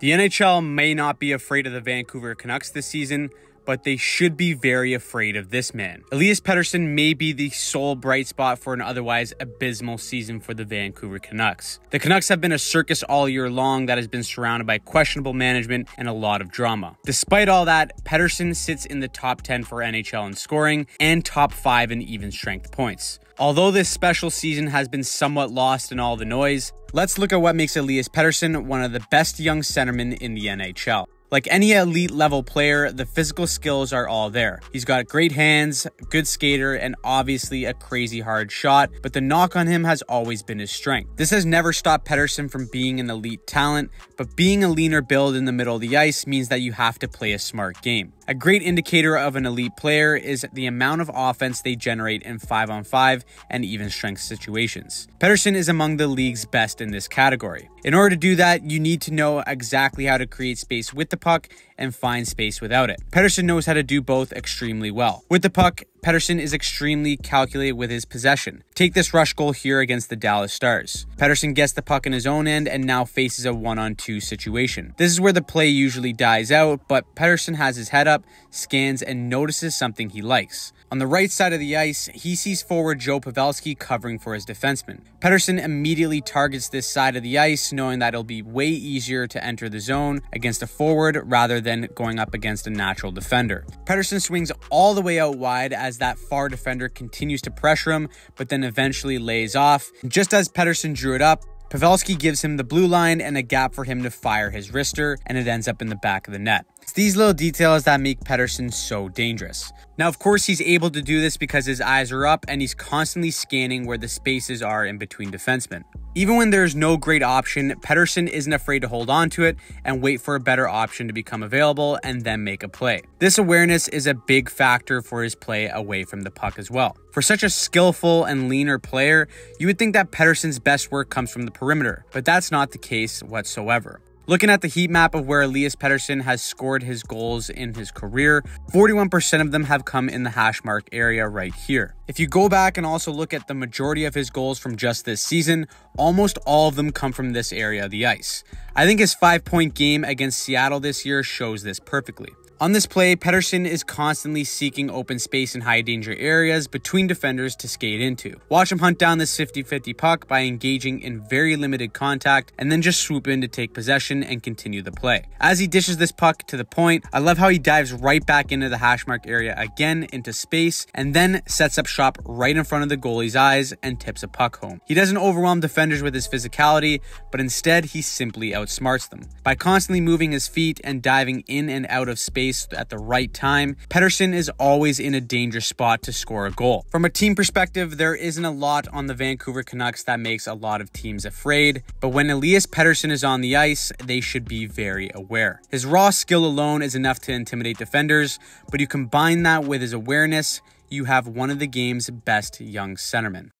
The NHL may not be afraid of the Vancouver Canucks this season, but they should be very afraid of this man. Elias Pettersson may be the sole bright spot for an otherwise abysmal season for the Vancouver Canucks. The Canucks have been a circus all year long that has been surrounded by questionable management and a lot of drama. Despite all that, Pettersson sits in the top 10 for NHL in scoring and top 5 in even strength points. Although this special season has been somewhat lost in all the noise, let's look at what makes Elias Pettersson one of the best young centermen in the NHL. Like any elite level player, the physical skills are all there. He's got great hands, good skater, and obviously a crazy hard shot, but the knock on him has always been his strength. This has never stopped Pettersson from being an elite talent, but being a leaner build in the middle of the ice means that you have to play a smart game. A great indicator of an elite player is the amount of offense they generate in 5-on-5 and even strength situations. Pettersson is among the league's best in this category. In order to do that, you need to know exactly how to create space with the puck and find space without it. Pettersson knows how to do both extremely well. With the puck, Pettersson is extremely calculated with his possession. Take this rush goal here against the Dallas Stars. Pettersson gets the puck in his own end and now faces a 1-on-2 situation. This is where the play usually dies out, but Pettersson has his head up, scans, and notices something he likes. On the right side of the ice, he sees forward Joe Pavelski covering for his defenseman. Pettersson immediately targets this side of the ice, knowing that it'll be way easier to enter the zone against a forward rather than going up against a natural defender. Pettersson swings all the way out wide as that far defender continues to pressure him, but then eventually lays off. Just as Pettersson drew it up, Pavelski gives him the blue line and a gap for him to fire his wrister, and it ends up in the back of the net. It's these little details that make Pettersson so dangerous. Now, of course, he's able to do this because his eyes are up and he's constantly scanning where the spaces are in between defensemen. Even when there's no great option, Pettersson isn't afraid to hold on to it and wait for a better option to become available and then make a play. This awareness is a big factor for his play away from the puck as well. For such a skillful and leaner player, you would think that Pettersson's best work comes from the perimeter, but that's not the case whatsoever. Looking at the heat map of where Elias Pettersson has scored his goals in his career, 41% of them have come in the hash mark area right here. If you go back and also look at the majority of his goals from just this season, almost all of them come from this area of the ice. I think his 5-point game against Seattle this year shows this perfectly. On this play, Pettersson is constantly seeking open space in high danger areas between defenders to skate into. Watch him hunt down this 50-50 puck by engaging in very limited contact and then just swoop in to take possession and continue the play. As he dishes this puck to the point, I love how he dives right back into the hash mark area again into space and then sets up shop right in front of the goalie's eyes and tips a puck home. He doesn't overwhelm defenders with his physicality, but instead he simply outsmarts them. By constantly moving his feet and diving in and out of space at the right time, Pettersson is always in a dangerous spot to score a goal. From a team perspective, there isn't a lot on the Vancouver Canucks that makes a lot of teams afraid, but when Elias Pettersson is on the ice, they should be very aware. His raw skill alone is enough to intimidate defenders, but you combine that with his awareness, you have one of the game's best young centermen.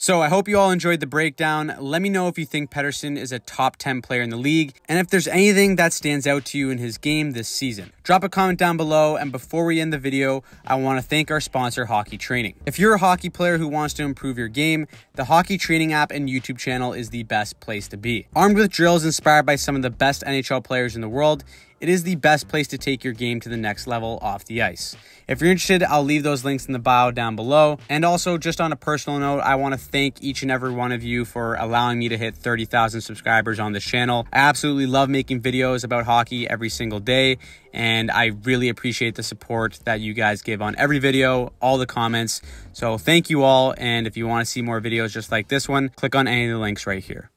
So I hope you all enjoyed the breakdown. Let me know if you think Pettersson is a top 10 player in the league and if there's anything that stands out to you in his game this season. Drop a comment down below, and before we end the video, I want to thank our sponsor, Hockey Training. If you're a hockey player who wants to improve your game, the Hockey Training app and YouTube channel is the best place to be. Armed with drills inspired by some of the best NHL players in the world, it is the best place to take your game to the next level off the ice. If you're interested, I'll leave those links in the bio down below. And also, just on a personal note, I want to thank each and every one of you for allowing me to hit 30,000 subscribers on this channel. I absolutely love making videos about hockey every single day, and I really appreciate the support that you guys give on every video, all the comments. So thank you all, and if you want to see more videos just like this one, click on any of the links right here.